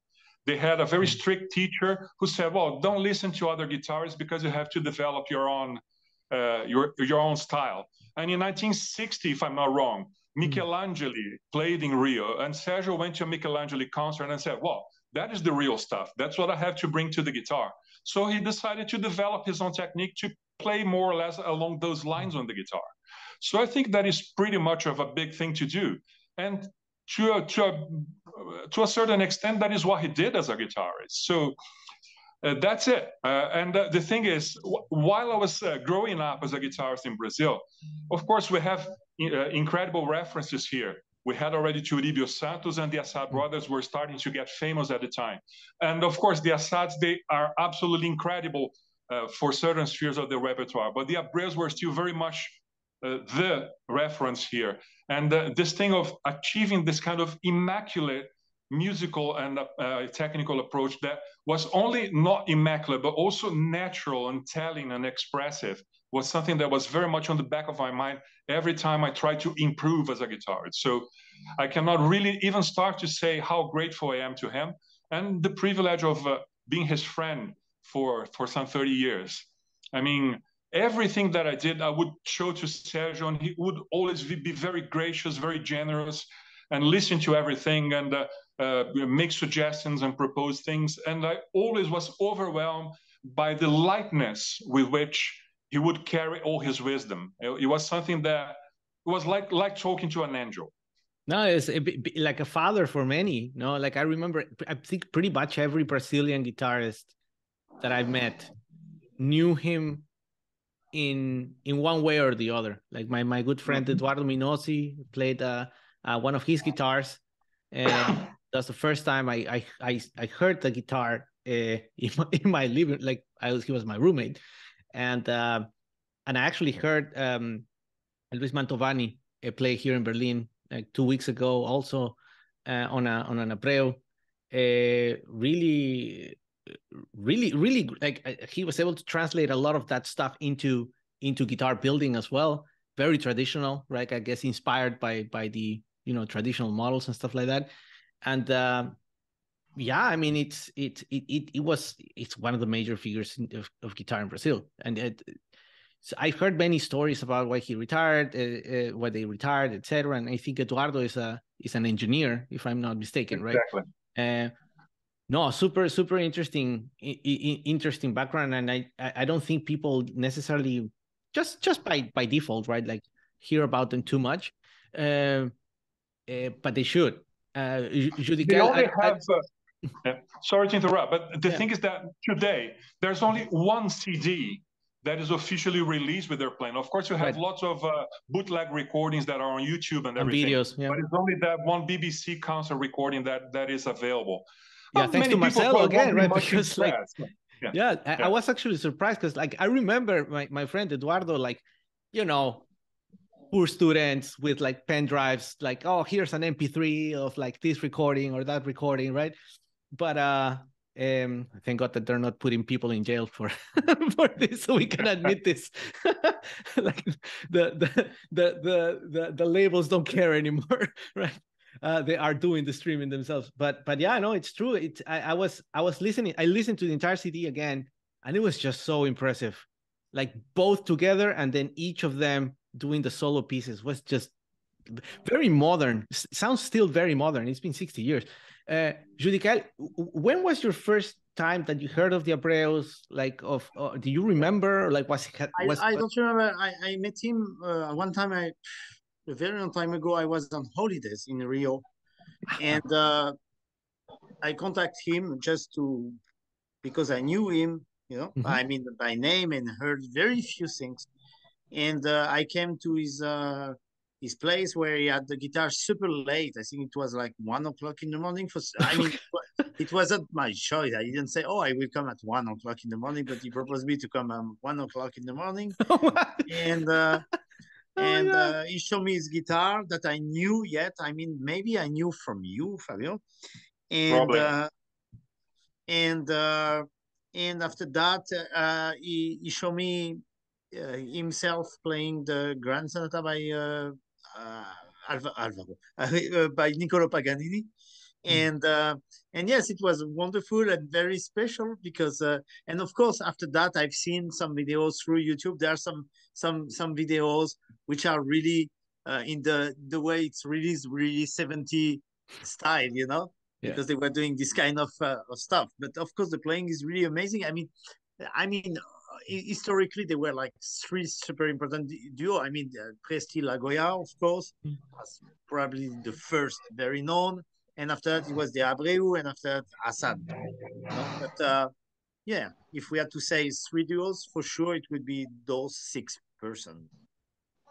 They had a very strict teacher who said, well, don't listen to other guitarists because you have to develop your own, uh, your, your own style. And in nineteen sixty, if I'm not wrong, Michelangeli played in Rio, and Sergio went to a Michelangeli concert and said, well, that is the real stuff. That's what I have to bring to the guitar. So he decided to develop his own technique to play more or less along those lines on the guitar. So I think that is pretty much of a big thing to do. And to a, to a, to a certain extent, that is what he did as a guitarist. So uh, that's it. Uh, and uh, the thing is, w while I was uh, growing up as a guitarist in Brazil, of course, we have uh, incredible references here. We had already Turibio Santos, and the Assad brothers were starting to get famous at the time. And of course, the Assads, they are absolutely incredible uh, for certain spheres of the repertoire, but the Abreus were still very much uh, the reference here. And uh, this thing of achieving this kind of immaculate musical and uh, technical approach that was only not immaculate, but also natural and telling and expressive, was something that was very much on the back of my mind every time I tried to improve as a guitarist. So I cannot really even start to say how grateful I am to him and the privilege of uh, being his friend for, for some thirty years. I mean, everything that I did, I would show to Sergio, and he would always be very gracious, very generous, and listen to everything and uh, uh, make suggestions and propose things. And I always was overwhelmed by the lightness with which he would carry all his wisdom. It, it was something that it was like like talking to an angel. No, it's a bit like a father for many. No, like I remember, I think pretty much every Brazilian guitarist that I've met knew him in in one way or the other. Like my my good friend Eduardo Minossi played uh, uh, one of his guitars, and that's the first time I I I, I heard the guitar uh, in, my, in my living. Like I was, he was my roommate. And uh, and I actually heard um, Luis Mantovani uh, play here in Berlin like two weeks ago, also uh, on a on an Abreu. Uh, really, really, really, like uh, he was able to translate a lot of that stuff into into guitar building as well. Very traditional, right? I guess inspired by by the you know traditional models and stuff like that. And uh, yeah, I mean, it's it it it it was it's one of the major figures in, of, of guitar in Brazil, and it, so I've heard many stories about why he retired, uh, uh, why they retired, et cetera. And I think Eduardo is a is an engineer, if I'm not mistaken, right? Exactly. Uh, no, super super interesting interesting background, and I I don't think people necessarily just just by by default, right? Like hear about them too much, uh, uh, but they should. Uh, Judicaël, they only have. I, I, Yeah. Sorry to interrupt, but the yeah. thing is that today there's only one C D that is officially released with their plan. Of course, you have right. lots of uh, bootleg recordings that are on YouTube and everything, and videos, yeah. but it's only that one B B C concert recording that that is available. Yeah, Not thanks to Marcelo again, right? Because like, yeah, yeah, I, yeah, I was actually surprised because like I remember my my friend Eduardo, like, you know, poor students with like pen drives, like, oh, here's an M P three of like this recording or that recording, right? But uh, um, thank God that they're not putting people in jail for for this, so we can admit this. Like the the, the the the the labels don't care anymore, right? Uh, they are doing the streaming themselves. But but yeah, no, it's true. It's I, I was I was listening. I listened to the entire C D again, and it was just so impressive. Like both together, and then each of them doing the solo pieces was just very modern. S sounds still very modern. It's been sixty years. Uh, Judicaël, when was your first time that you heard of the Abreus? Like, of uh, do you remember? Like, was, was I, I don't remember. I, I met him uh, one time. I a very long time ago. I was on holidays in Rio, and uh, I contacted him just to because I knew him. You know, mm-hmm. I mean by name, and heard very few things. And uh, I came to his uh, his place where he had the guitar super late. I think it was like one o'clock in the morning. For I mean, it wasn't my choice. I didn't say, "Oh, I will come at one o'clock in the morning," but he proposed me to come at um, one o'clock in the morning. and uh, oh, and yeah. uh, he showed me his guitar that I knew yet. I mean, maybe I knew from you, Fabio. And uh, and uh, and after that, uh, he he showed me. Uh, himself playing the Grand Sonata by uh, uh, Alva, Alvaro, uh, by Niccolo Paganini, And uh, and yes, it was wonderful and very special because uh, and of course after that I've seen some videos through YouTube. There are some some some videos which are really uh, in the the way it's really really seventies style, you know, yeah. because they were doing this kind of uh, of stuff. But of course the playing is really amazing. I mean, I mean historically there were like three super important duo. I mean, uh, Presti-Lagoya, of course, was probably the first very known. And after that, it was the Abreu, and after that, Assad. You know? But uh, yeah, if we had to say three duos, for sure it would be those six person.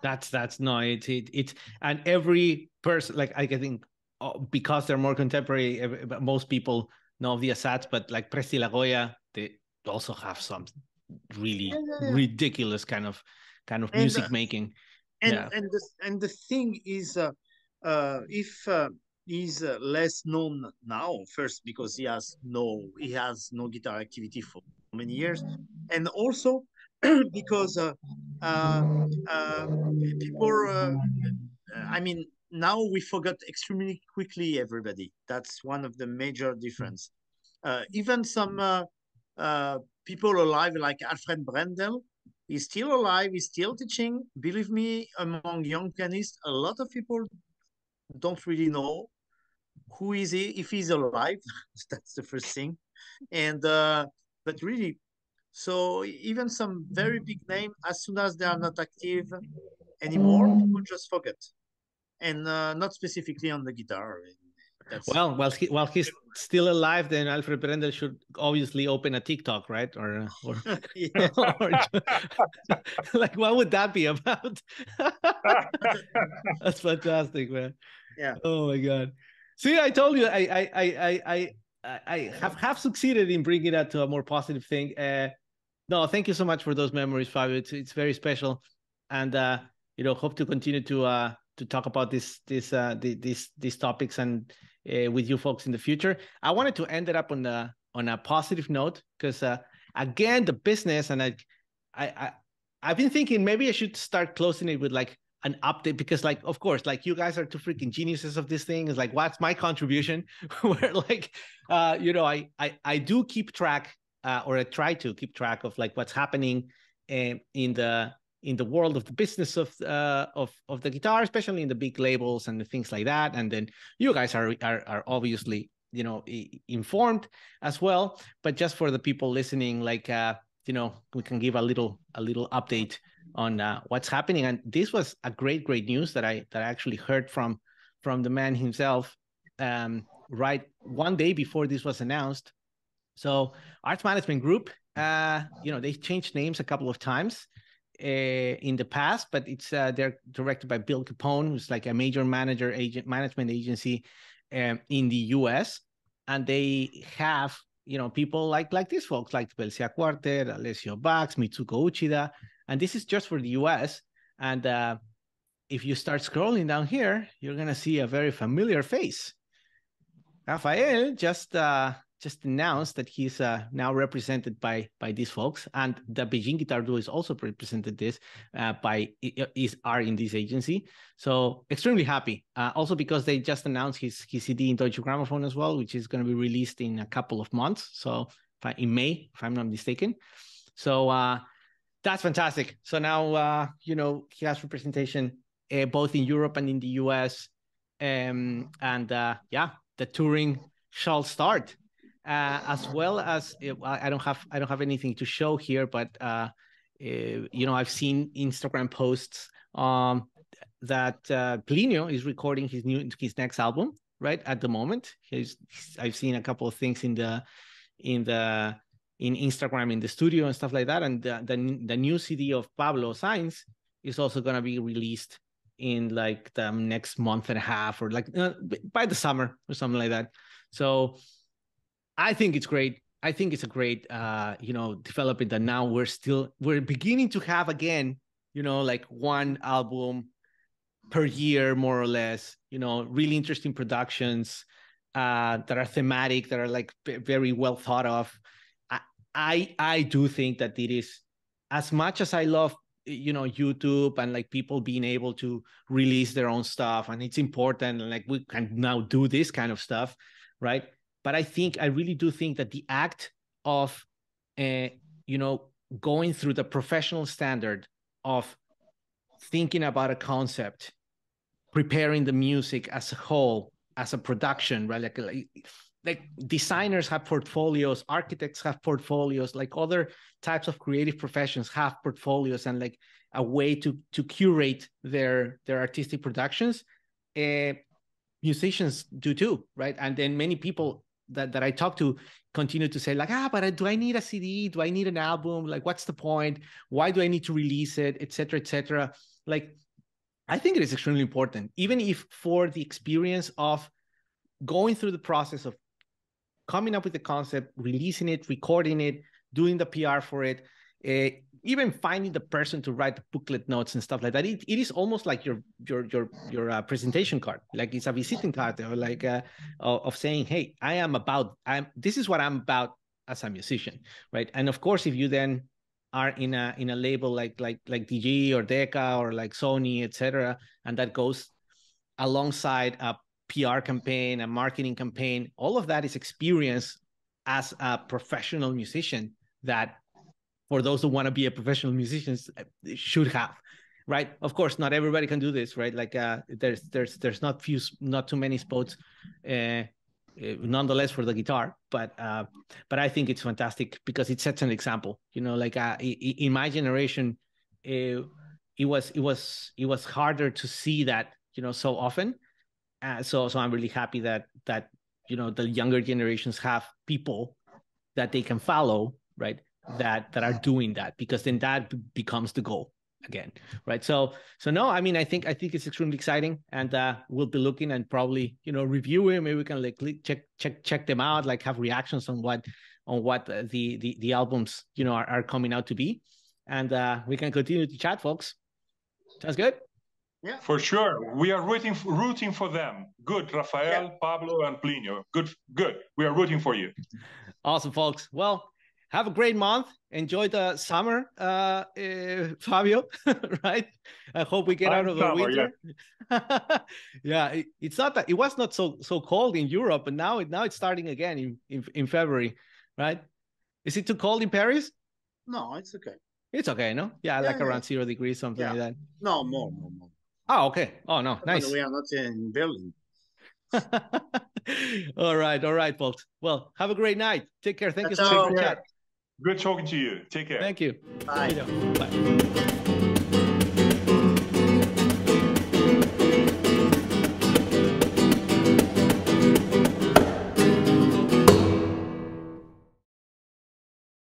That's that's no, it it, it and every person, like I think, oh, because they're more contemporary, every, most people know of the Assads, but like Presti-Lagoya, they also have some really yeah, yeah, yeah. ridiculous kind of kind of and, music making. And yeah. and the and the thing is, uh, uh, if uh, he's uh, less known now, first because he has no he has no guitar activity for many years, and also because uh, uh, uh, people. Uh, I mean, now we forgot extremely quickly everybody. That's one of the major difference. Uh, even some uh, uh, people alive like Alfred Brendel, he's still alive. He's still teaching. Believe me, among young pianists, a lot of people don't really know who is he, if he's alive. That's the first thing. And uh but really, so even some very big name, as soon as they are not active anymore, people just forget, and uh, not specifically on the guitar. That's well while he, while he's still alive, then Alfred Brendel should obviously open a TikTok, right? Or or, or like, what would that be about? That's fantastic, man. Yeah. Oh my God. See, I told you, I I I I I, I have have succeeded in bringing that to a more positive thing. Uh, no, thank you so much for those memories, Fabio. It's it's very special, and uh, you know, hope to continue to uh to talk about this this uh the, these these topics and. Uh, with you folks in the future. I wanted to end it up on the on a positive note because uh, again, the business, and I, I, I, I've been thinking maybe I should start closing it with like an update, because like, of course, like you guys are two freaking geniuses of this thing. It's like, what's my contribution? Where like, uh, you know, I, I, I do keep track uh, or I try to keep track of like what's happening um, in the in the world of the business of uh, of of the guitar, especially in the big labels and the things like that. And then you guys are are, are obviously, you know, informed as well. But just for the people listening, like uh, you know, we can give a little a little update on uh, what's happening. And this was a great great news that I that I actually heard from from the man himself, um, right one day before this was announced. So Arts Management Group, uh, you know, they changed names a couple of times Uh, in the past, but it's uh, they're directed by Bill Capone, who's like a major manager agent management agency um, in the U S, and they have, you know, people like like these folks like Belcia Quartet, Alessio Bax, Mitsuko Uchida, and this is just for the U S. And uh, if you start scrolling down here, you're gonna see a very familiar face. Rafael just uh, just announced that he's uh, now represented by by these folks, and the Beijing Guitar Duo is also represented this uh, by is are in this agency. So extremely happy. Uh, also because they just announced his his C D in Deutsche Grammophon as well, which is going to be released in a couple of months. So if I, in May, if I'm not mistaken. So uh, that's fantastic. So now uh, you know, he has representation uh, both in Europe and in the U S, um, and uh, yeah, the touring shall start. Uh, as well as I don't have I don't have anything to show here, but uh, you know, I've seen Instagram posts um, that uh, Plinio is recording his new his next album right at the moment. He's, I've seen a couple of things in the in the in Instagram in the studio and stuff like that. And the the, the new C D of Pablo Sainz is also gonna be released in like the next month and a half, or like uh, by the summer or something like that. So I think it's great. I think it's a great, uh, you know, development that now we're still, we're beginning to have again, you know, like one album per year, more or less, you know, really interesting productions uh, that are thematic, that are like very well thought of. I, I, I do think that it is, as much as I love, you know, YouTube and like people being able to release their own stuff, and it's important, and like we can now do this kind of stuff. right? But I think, I really do think that the act of, uh, you know, going through the professional standard of thinking about a concept, preparing the music as a whole, as a production, right? Like, like, like designers have portfolios, architects have portfolios, like other types of creative professions have portfolios and like a way to, to curate their, their artistic productions. Uh, musicians do too, right? And then many people that, that I talk to continue to say like, ah, but I, do I need a C D? Do I need an album? Like, what's the point? Why do I need to release it? Et cetera, et cetera. Like, I think it is extremely important, even if for the experience of going through the process of coming up with the concept, releasing it, recording it, doing the P R for it, uh, even finding the person to write the booklet notes and stuff like that. It, it is almost like your your your your uh, presentation card, like it's a visiting card, or like uh, of saying, hey, I am about, I'm this is what I'm about as a musician, right? And of course, if you then are in a in a label like like like D G or Decca or like Sony, et cetera, and that goes alongside a P R campaign, a marketing campaign, all of that is experience as a professional musician that, for those who want to be a professional musician, should have, right? Of course, not everybody can do this, right? Like uh, there's there's there's not few, not too many spots, uh, nonetheless, for the guitar. But uh, but I think it's fantastic because it sets an example. You know, like uh, in my generation, uh, it was it was it was harder to see that, you know, so often. Uh, so so I'm really happy that that you know the younger generations have people that they can follow, right? that that are doing that, because then that becomes the goal again, right? So so no, I mean, I think I think it's extremely exciting, and uh, we'll be looking and probably, you know, reviewing. Maybe we can like check check check them out, like have reactions on what on what the the, the albums, you know, are, are coming out to be, and uh, we can continue to chat, folks. Sounds good. Yeah, for sure. We are rooting rooting for them. Good, Rafael, yeah. Pablo, and Plinio. Good, good. We are rooting for you. Awesome, folks. Well, have a great month. Enjoy the summer, uh, uh, Fabio, right? I hope we get I'm out of the summer, winter. Yeah, yeah it, it's not that, it was not so so cold in Europe, but now it now it's starting again in, in in February, right? Is it too cold in Paris? No, it's okay. It's okay, no? Yeah, yeah like yeah. around zero degrees, something yeah. like that. No, more, more, more. Oh, okay. Oh, no, nice. No, we are not in Berlin. all right, all right, folks. Well, have a great night. Take care. Thank That's you so much for chat. Good talking to you. Take care. Thank you. Bye. Bye.